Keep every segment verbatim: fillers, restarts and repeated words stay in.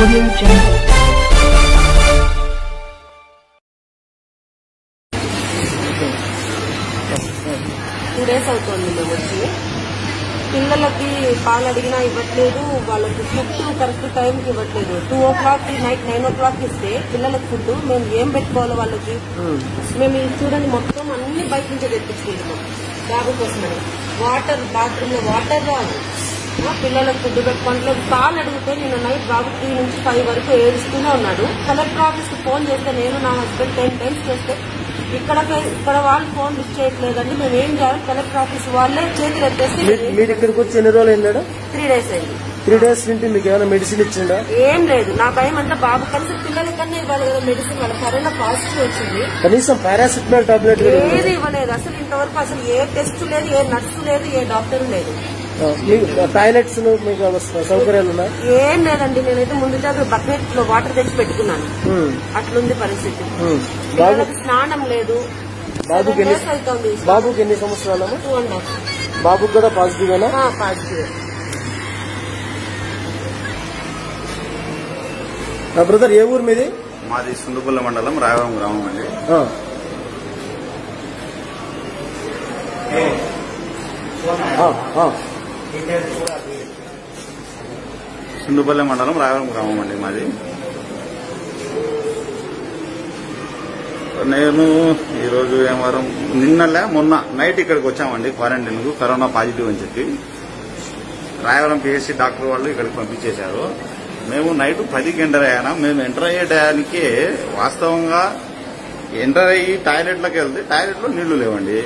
పిల్లలకి పాలు అడిగినా ఇవ్వట్లేదు, వాళ్ళకి ఫుడ్ కరెక్ట్ టైంకి ఇవ్వట్లేదు. Two o'clock night nine o'clock ఇస్తే పిల్లలకు ఫుడ్ మేము ఏం పెట్టుకోవాలి వాళ్ళకి? మేము చూడండి మొత్తం అన్ని బయట నుంచి తెప్పించుకుంటున్నాం బాబు కోసం. వాటర్ బాత్రూమ్ లో వాటర్ రాదు, పిల్లలకు ఫుడ్ పెట్టుకోవట్లేదు. పాలు అడిగితే నిన్న నైట్ బాబు త్రీ నుంచి ఫైవ్ వరకు ఏడుస్తూనే ఉన్నాడు. కలెక్టర్ ఆఫీస్ కి ఫోన్ చేస్తే నేను నా హస్బెండ్ టెన్ టైమ్స్ చేస్తే ఇక్కడ ఇక్కడ వాళ్ళు ఫోన్ లిఫ్ట్ చేయట్లేదండి. మేము ఏం చేయాలి? కలెక్టర్ ఆఫీస్ వాళ్ళే చేతులు ఎత్తేసి మీరు ఇక్కడికి వచ్చి ఎన్ని రోజులు అయిందా? త్రీ డేస్ అయింది. త్రీ డేస్ నుండి మీకు ఏమైనా మెడిసిన్ ఇచ్చిందా? ఏం లేదు. నా భయం అంతా బాబు కలిసి పిల్లల కన్నా ఇవ్వాలి కదా మెడిసిన్. వాళ్ళ కరోనా పాజిటివ్ వచ్చింది, కనీసం పారాసిటమాల్ టాబ్లెట్ ఏది ఇవ్వలేదు అసలు. ఇంతవరకు అసలు ఏ టెస్ట్ లేదు, ఏ నర్సు లేదు, ఏ డాక్టర్ లేదు. టాయిలెట్స్ సౌకర్యాలు ఏం లేదండి. నేనైతే ముందు బకెట్ లో వాటర్ తెచ్చి పెట్టుకున్నాను. అట్లుంది పరిస్థితి. స్నానం లేదు. బాబుకి ఎన్ని సంవత్సరాలు? Two and half. బాబుకి కూడా పాజిటివ్ పాజిటివ్. బ్రదర్ ఏ ఊరు మీది? మాది సుందుపుల్ల మండలం రాయవరం గ్రామం అండి. సుందుపల్లె మండలం రాయవరం గ్రామం అండి మాది. నేను ఈరోజు ఏం వారం నిన్నలే మొన్న నైట్ ఇక్కడికి వచ్చామండి క్వారంటైన్కు. కరోనా పాజిటివ్ అని చెప్పి రాయవరం పిహెచ్సి డాక్టర్ వాళ్ళు ఇక్కడికి పంపించేశారు. మేము నైట్ పదికి ఎంటర్ అయ్యాము. మేము ఎంటర్ అయ్యేటానికి వాస్తవంగా ఎంటర్ అయ్యి టాయిలెట్లకు వెళ్తే టాయిలెట్లో నీళ్లు లేవండి.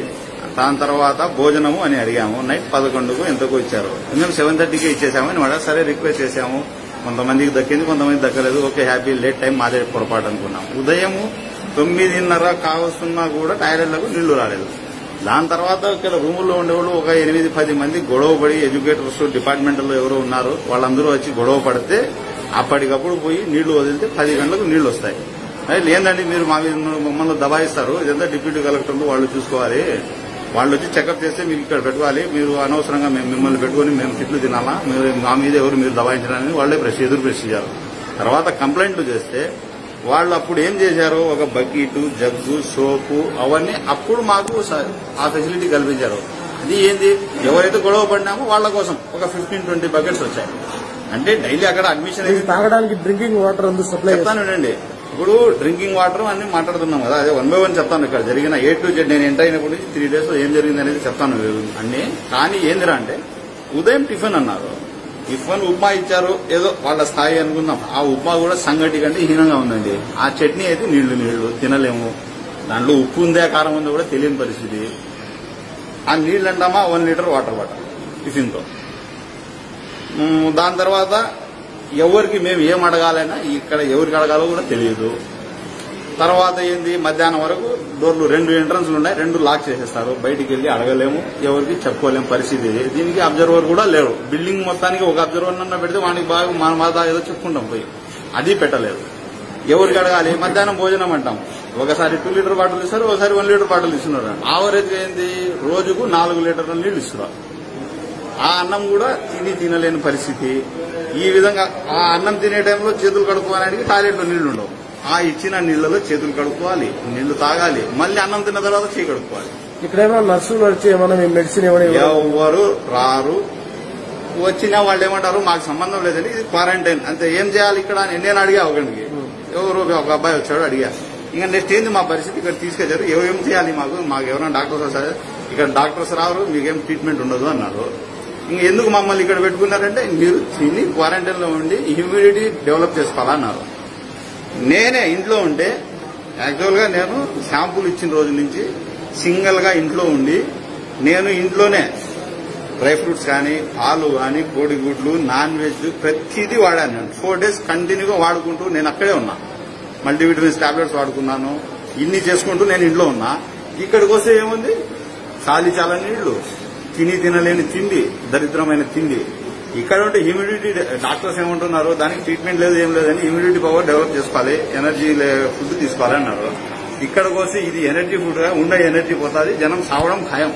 దాని తర్వాత భోజనము అని అడిగాము. నైట్ పదకొండుకు ఎంతకు ఇచ్చారు. మేము సెవెన్ థర్టీకే ఇచ్చేసాము అని వాళ్ళ సరే రిక్వెస్ట్ చేశాము. కొంతమందికి దక్కింది, కొంతమంది దక్కలేదు. ఓకే, హ్యాపీ లేట్ టైం మాదే పొరపాటు అనుకున్నాం. ఉదయము తొమ్మిదిన్నర కావస్తున్నా కూడా టాయిలెట్లకు నీళ్లు రాలేదు. దాని తర్వాత ఇక్కడ రూముల్లో ఉండేవాళ్ళు ఒక ఎనిమిది పది మంది గొడవ పడి, ఎడ్యుకేటర్స్ డిపార్ట్మెంట్లో ఎవరో ఉన్నారు, వాళ్ళందరూ వచ్చి గొడవ పడితే అప్పటికప్పుడు పోయి నీళ్లు వదిలితే పది గంటలకు నీళ్లు వస్తాయి. లేదండి మీరు మా మమ్మల్ని దబాయిస్తారు, ఇదంతా డిప్యూటీ కలెక్టర్లు వాళ్ళు చూసుకోవాలి, వాళ్ళు వచ్చి చెకప్ చేస్తే మీకు ఇక్కడ పెట్టుకోవాలి, మీరు అనవసరంగా మేము మిమ్మల్ని పెట్టుకుని మేము తిట్లు తినాలా, మీరు మా మీద ఎవరు మీరు దబాయించడానికి వాళ్ళే ప్రశ్న ఎదురు ప్రశ్నించారు. తర్వాత కంప్లైంట్లు చేస్తే వాళ్ళు అప్పుడు ఏం చేశారు, ఒక బకెట్ జగ్గు సోపు అవన్నీ అప్పుడు మాకు ఆ ఫెసిలిటీ కల్పించారు. అది ఏంది, ఎవరైతే గొడవ పడినామో వాళ్ళ కోసం ఒక ఫిఫ్టీన్ ట్వంటీ బకెట్స్ వచ్చాయి. అంటే డైలీ అక్కడ అడ్మిషన్ అయితే తాగడానికి డ్రింకింగ్ వాటర్ సప్లై చేస్తానండి. ఇప్పుడు డ్రింకింగ్ వాటర్ అన్ని మాట్లాడుతున్నాం కదా, అదే వన్ బై వన్ చెప్తాను. ఇక్కడ జరిగిన ఏ టు జెడ్ నేను ఎంటర్ అయినప్పుడు త్రీ డేస్ ఏం జరిగింది అనేది చెప్తాను అన్ని. కానీ ఏందిరా అంటే ఉదయం టిఫిన్ అన్నారు, టిఫిన్ ఉప్మా ఇచ్చారు, ఏదో వాళ్ళ స్థాయి అనుకున్నాం. ఆ ఉప్మా కూడా సంగటి కంటే హీనంగా ఉందండి. ఆ చట్నీ అయితే నీళ్లు నీళ్లు తినలేము, దాంట్లో ఉప్పు ఉందే కారం ఉందో కూడా తెలియని పరిస్థితి. ఆ నీళ్ళు అంటామా వన్ లీటర్ వాటర్ బాటిల్ టిఫిన్తో. దాని తర్వాత ఎవరికి మేము ఏం అడగాలైనా ఇక్కడ ఎవరికి అడగాలో కూడా తెలియదు. తర్వాత ఏంది, మధ్యాహ్నం వరకు డోర్లు రెండు ఎంట్రన్స్లు ఉన్నాయి, రెండు లాక్ చేసేస్తారు. బయటికి వెళ్ళి అడగలేము, ఎవరికి చెప్పుకోలేము పరిస్థితి. దీనికి అబ్జర్వర్ కూడా లేడు. బిల్డింగ్ మొత్తానికి ఒక అబ్జర్వర్ అన్న పెడితే వానికి బాగా మన మాదా ఏదో చెప్పుకుంటాం పోయి, అది పెట్టలేదు. ఎవరికి అడగాలి? మధ్యాహ్నం భోజనం అంటాం, ఒకసారి టూ లీటర్ బాటిల్ ఇస్తారు, ఒకసారి వన్ లీటర్ బాటిల్ ఇస్తున్నారు. ఆవరేజ్ ఏంది, రోజుకు నాలుగు లీటర్ల నీళ్లు ఇస్తున్నారు. ఆ అన్నం కూడా తిని తినలేని పరిస్థితి. ఈ విధంగా ఆ అన్నం తినే టైంలో చేతులు కడుక్కోవడానికి టాయిలెట్లో నీళ్లు ఉండవు. ఆ ఇచ్చిన నీళ్లలో చేతులు కడుక్కోవాలి, నీళ్లు తాగాలి, మళ్ళీ అన్నం తిన్న తర్వాత చేయి కడుక్కోవాలి. ఇక్కడేమో నర్సులు వచ్చి ఏమైనా మెడిసిన్ ఎవరు రారు. వచ్చినా వాళ్ళు ఏమంటారు, మాకు సంబంధం లేదండి, ఇది క్వారంటైన్ అంతే, ఏం చేయాలి ఇక్కడ అని నేను అడిగా. ఒకరికి ఎవరు ఒక అబ్బాయి వచ్చాడు, అడిగా. ఇంకా నెక్స్ట్ ఏంది మా పరిస్థితి, ఇక్కడ తీసుకొచ్చారు, ఏం చేయాలి మాకు, మాకు ఎవరైనా డాక్టర్స్ వస్తారు, ఇక్కడ డాక్టర్స్ రారు, మీకేం ట్రీట్మెంట్ ఉండదు అన్నారు. ఎందుకు మమ్మల్ని ఇక్కడ పెట్టుకున్నారంటే మీరు తిని క్వారంటైన్ లో ఉండి ఇమ్యూనిటీ డెవలప్ చేసుకోవాలన్నారు. నేనే ఇంట్లో ఉంటే యాక్చువల్ గా నేను శాంపుల్ ఇచ్చిన రోజు నుంచి సింగిల్ గా ఇంట్లో ఉండి నేను ఇంట్లోనే డ్రై ఫ్రూట్స్ కానీ పాలు కానీ కోడిగుడ్లు నాన్ వెజ్ ప్రతిదీ వాడాను. నేను ఫోర్ డేస్ కంటిన్యూగా వాడుకుంటూ నేను అక్కడే ఉన్నా. మల్టీవిటమిన్స్ టాబ్లెట్స్ వాడుకున్నాను, ఇన్ని చేసుకుంటూ నేను ఇంట్లో ఉన్నా. ఇక్కడికి వస్తే ఏముంది, చాలి చాలా నీళ్లు, తిని తినలేని తిండి, దరిద్రమైన తిండి. ఇక్కడ ఉంటే ఇమ్యూనిటీ డాక్టర్స్ ఏమంటున్నారు, దానికి ట్రీట్మెంట్ లేదు ఏం లేదని ఇమ్యూనిటీ పవర్ డెవలప్ చేసుకోవాలి, ఎనర్జీ ఫుడ్ తీసుకోవాలన్నారు. ఇక్కడికి వస్తే ఇది ఎనర్జీ ఫుడ్, ఉన్న ఎనర్జీ పోతుంది, జనం సావడం ఖాయం.